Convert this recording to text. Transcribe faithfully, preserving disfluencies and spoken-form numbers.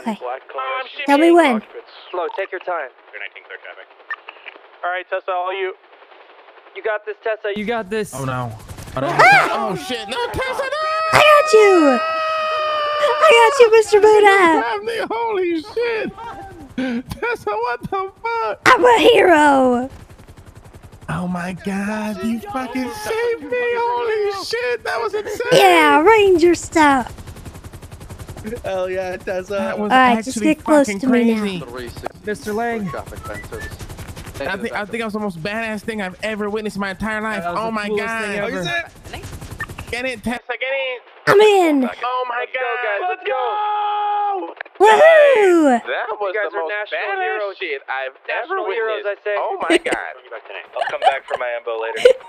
Okay. Tell me when. Slow, take your time. All right, Tessa, all you. You got this, Tessa. You got this. Oh no. Ah! Oh shit! No, Tessa, no! I got you. I got you, Mister Buddha. Holy shit! Tessa, what the fuck? I'm a hero. Oh my god! You fucking saved me! Holy shit! That was insane. Yeah, Ranger stuff. Hell yeah, Tessa. That was All right, actually just get close to crazy. Me now. Mister Lang. I think I think that was the most badass thing I've ever witnessed in my entire life. Oh my god! What is it? Get in, Tessa. Get in. I'm in. Oh my god! Let's go! Woohoo! That was the most badass shit I've ever witnessed. Oh my god! I'll come back for my ambo later.